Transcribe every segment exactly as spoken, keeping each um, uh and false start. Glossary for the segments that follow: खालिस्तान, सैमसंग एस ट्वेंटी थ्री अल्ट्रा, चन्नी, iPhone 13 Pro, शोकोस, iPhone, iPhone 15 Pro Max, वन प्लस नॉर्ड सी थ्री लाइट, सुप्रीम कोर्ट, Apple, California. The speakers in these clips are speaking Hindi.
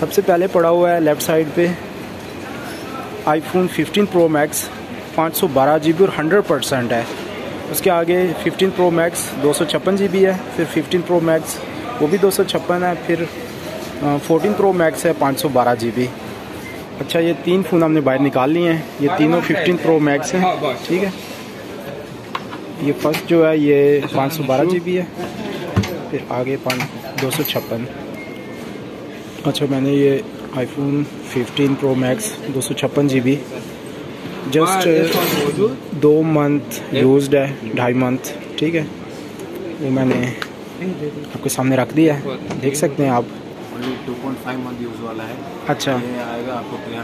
सबसे पहले पड़ा हुआ है लेफ़्ट साइड पे iPhone फिफ्टीन Pro Max पाँच सौ बारह जी बी और हंड्रेड परसेंट है। उसके आगे फिफ्टीन Pro Max दो सौ छप्पन जी बी है, फिर फिफ्टीन Pro Max वो भी दो सौ छप्पन है, फिर फोर्टीन Pro Max है पाँच सौ बारह जी बी। अच्छा, ये तीन फ़ोन हमने बाहर निकाल लिए हैं, ये तीनों फिफ्टीन Pro Max हैं, ठीक है। ये फर्स्ट जो है ये पाँच सौ बारह जी बी है, फिर आगे पाँच दो सौ छप्पन। अच्छा, मैंने ये iPhone फिफ्टीन Pro Max दो सौ छप्पन जी बी जस्ट दो मंथ यूज्ड है, ढाई मंथ, ठीक है। वो मैंने आपके सामने रख दिया है, देख सकते हैं आप। Two point five month use वाला है। अच्छा, ये आएगा आपको थ्री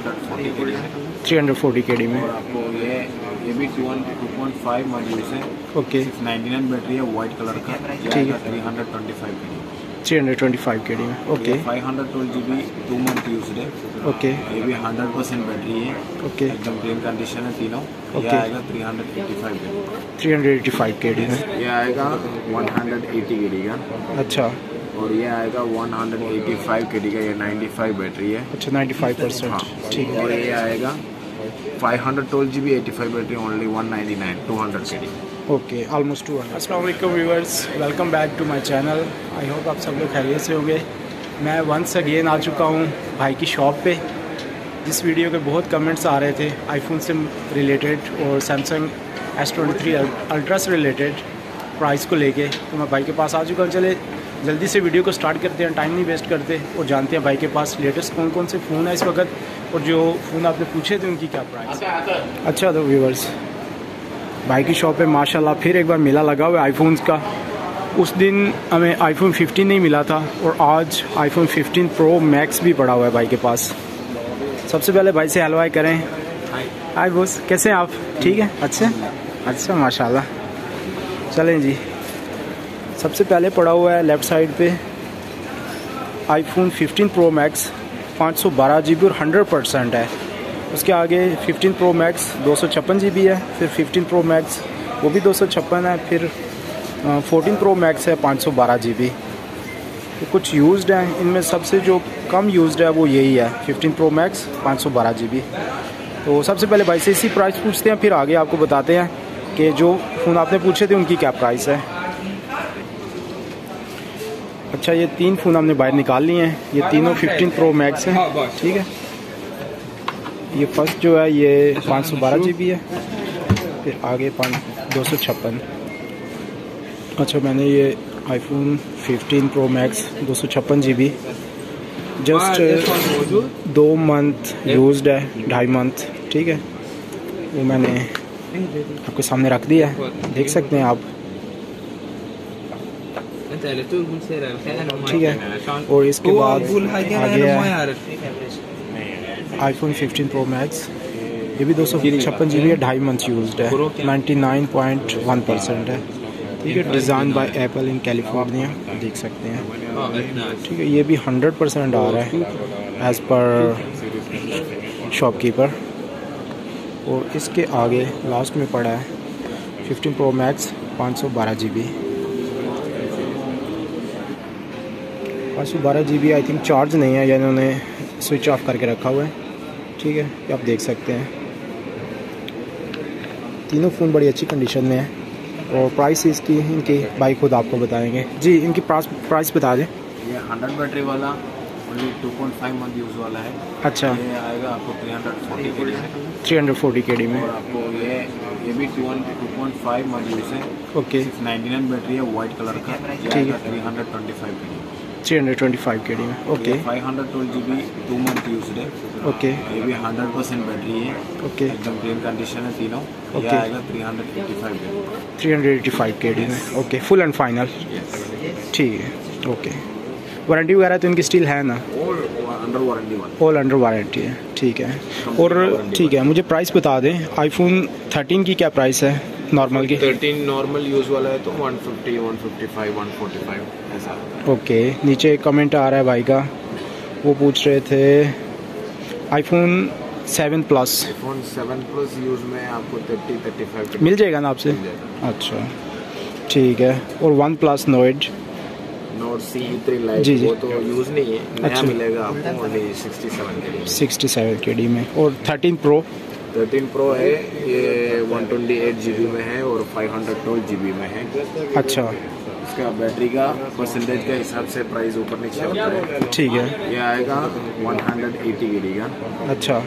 फोर्टी के डी में। आपको ये ये भी two point five month use है। ओके, नाइन्टी नाइन बैटरी है, वाइट कलर का, ठीक है। Three twenty five K D में। Okay, five twelve G B two month use है। ओके, ये भी हंड्रेड परसेंट बैटरी है। ओके, एकदम क्लीन कंडीशन है तीनों। ओके, ये आएगा three eighty five K D में। ये आएगा वन एटी के डी का। अच्छा, और ये आएगा one eighty five K D का, ये नाइन्टी फाइव बैटरी है। अच्छा, नाइन्टी फाइव परसेंट, हाँ, ठीक है। और ये आएगा five twelve G B eighty five battery, only one ninety nine, two hundred K D. Okay, almost two hundred. अस्सलाम वालेकुम viewers, welcome back to my channel. I hope आप सब लोग खैरियत से होंगे। मैं वंस अगेन आ चुका हूँ भाई की शॉप पे, जिस वीडियो के बहुत कमेंट्स आ रहे थे आईफोन से रिलेटेड और सैमसंग एस ट्वेंटी थ्री अल्ट्रा से रिलेटेड प्राइस को लेके। तो मैं भाई के पास आ चुका हूँ। चले जल्दी से वीडियो को स्टार्ट करते हैं, टाइम नहीं वेस्ट करते, और जानते हैं भाई के पास लेटेस्ट कौन कौन से फ़ोन है इस वक्त, और जो फ़ोन आपने पूछे थे उनकी क्या प्राइस। अच्छा, तो व्यूवर्स, भाई की शॉप पे माशाल्लाह फिर एक बार मेला लगा हुआ है आईफोन्स का। उस दिन हमें आईफोन फिफ्टीन नहीं मिला था, और आज आईफोन फिफ्टीन प्रो मैक्स भी पड़ा हुआ है भाई के पास। सबसे पहले भाई से हलवाई करें। हाय बोस, कैसे हैं आप? ठीक है, अच्छे अच्छा, माशाल्लाह। चलें जी, सबसे पहले पड़ा हुआ है लेफ़्ट साइड पे iPhone फिफ्टीन Pro Max पाँच सौ बारह जी बी और हंड्रेड परसेंट है। उसके आगे फिफ्टीन Pro Max दो सौ छप्पन जी बी है, फिर फिफ्टीन Pro Max वो भी दो सौ छप्पन है, फिर फोर्टीन Pro Max है पाँच सौ बारह जी बी। तो कुछ यूज्ड हैं इनमें, सबसे जो कम यूज्ड है वो यही है, फिफ्टीन Pro Max पाँच सौ बारह जी बी। तो सबसे पहले भाई से इसी प्राइस पूछते हैं, फिर आगे आपको बताते हैं कि जो फ़ोन आपने पूछे थे उनकी क्या प्राइस है। अच्छा, ये तीन फ़ोन हमने बाहर निकाल लिए हैं, ये तीनों फिफ्टीन Pro Max हैं, ठीक है। ये फर्स्ट जो है ये पाँच सौ बारह जी बी है, फिर आगे पाँच दो सौ छप्पन। अच्छा, मैंने ये iPhone फिफ्टीन Pro Max दो सौ छप्पन जी बी जस्ट दो मंथ यूज्ड है, ढाई मंथ, ठीक है। वो मैंने आपके सामने रख दिया है, देख सकते हैं आप, ठीक है। और इसके बाद आगे है iPhone फिफ्टीन Pro Max, ये भी दो सौ छप्पन जी बी है, ढाई मंथ यूज्ड है, ninety nine point one percent है, ठीक है। Design by Apple in California, देख सकते हैं, ठीक है। ये भी हंड्रेड परसेंट आ रहा है एज़ पर शॉपकीपर। और इसके आगे लास्ट में पड़ा है फिफ्टीन Pro Max पाँच सौ बारह जी बी। पाँच सौ बारह G B I think charge नहीं है, या इन्होंने स्विच ऑफ करके रखा हुआ है, ठीक है। आप देख सकते हैं तीनों फ़ोन बड़ी अच्छी कंडीशन में है। और प्राइस इसकी इनकी भाई खुद आपको बताएंगे जी। इनकी प्राइस प्राइस बता दें। ये हंड्रेड बैटरी वाला only two point five month use वाला है। अच्छा, ये आएगा आपको थ्री फोर्टी के डी में। आपको ये ये भी two point five month use है। ओके, नाइन्टी नाइन बैटरी है, वाइट कलर का, ठीक है। Three twenty five K D में। Okay, five twelve G B two month used है। ओके, ये भी हंड्रेड परसेंट बैटरी है। ओके, एकदम क्लीन कंडीशन है तीनों। ओके, ये आएगा three eighty five K D में। ओके, फुल एंड फाइनल, ठीक है। ओके, वारंटी वगैरह तो इनकी स्टिल है ना? ऑल अंडर वारंटी है, ठीक है। और ठीक है, मुझे प्राइस बता दें आईफोन थर्टीन की क्या प्राइस है नॉर्मल की? थर्टीन नॉर्मल यूज़ वाला है तो one fifty, one fifty five, one forty five ऐसा। ओके, नीचे कमेंट आ रहा है भाई का, वो पूछ रहे थे iPhone seven plus. IPhone seven plus use में आपको थर्टी, थर्टी फाइव मिल जाएगा ना आपसे? अच्छा, ठीक है। और OnePlus Nord Nord C three lite वो तो यूज़ नहीं है, नया अच्छा। मिलेगा आपको ओनली सड़सठ के लिए, सड़सठ के डी में। और थर्टीन प्रो थर्टीन प्रो है ये एक सौ अट्ठाईस जीबी में है और पाँच सौ बारह जीबी में है। अच्छा, इसका बैटरी का परसेंटेज के हिसाब से प्राइस ऊपर नीचे होता है। ठीक है, ये आएगा एक सौ अस्सी के डी का। अच्छा,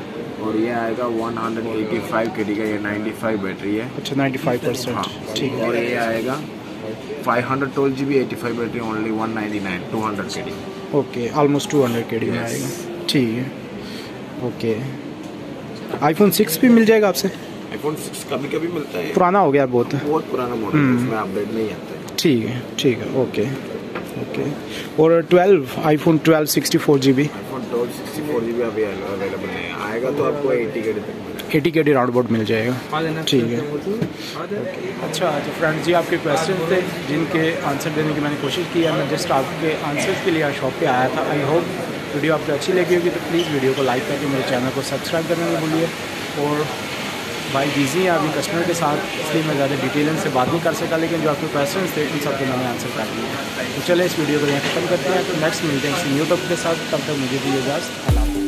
और ये आएगा एक सौ पचासी के डी का, ये पचानवे बैटरी है। अच्छा, पचानवे परसेंट। हाँ, ठीक है। और ये आएगा पाँच सौ बारह जीबी पचासी बैटरी ओनली एक सौ निन्यानवे दो सौ के डी। ओके, ऑलमोस्ट दो सौ के डी में आएगा। ठीक है, ओके। आईफोन सिक्स भी मिल जाएगा आपसे? आईफोन सिक्स कभी कभी मिलता है, पुराना हो गया बहुत, बहुत पुराना मॉडल है, उसमें अपडेट नहीं आता है। ठीक है, ठीक है, ओके ओके। और twelve iPhone twelve sixty four G B sixty four GB अभी अवेलेबल है, आएगा तो आपको अस्सी के डी तक, अस्सी के डी राउंड बोर्ड मिल जाएगा। ठीक है, अच्छा। तो फ्रेंड्स, जी आपके क्वेश्चन थे जिनके आंसर देने की मैंने कोशिश की है, मैं जस्ट आपके आंसर्स के लिए आज शॉप पे आया था। आई होप वीडियो आपको अच्छी लगी होगी, तो प्लीज़ वीडियो को लाइक करके मेरे चैनल को सब्सक्राइब करने में भूलिए। और भाई बिजी है अभी कस्टमर के साथ, इसलिए मैं ज़्यादा डिटेल से बात नहीं कर सका, लेकिन जो आपके क्वेश्चन थे उन सबको मैंने आंसर कर दिया। तो चलिए इस वीडियो को यहाँ खत्म करते हैं, तो नेक्स्ट मिलते हैं न्यू टॉपिक के साथ। तब तक मुझे भी इजाज़त, अल्लाह हाफ़िज़।